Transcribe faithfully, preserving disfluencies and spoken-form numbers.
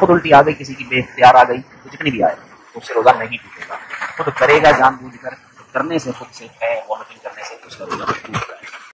खुद उल्टी आ गई, किसी की बेख्तियार आ गई, तो जितनी भी आए उससे रोजा नहीं टूटेगा। खुद करेगा जानबूझकर, करने से खुद से है, वॉमिटिंग करने से उसका रोजा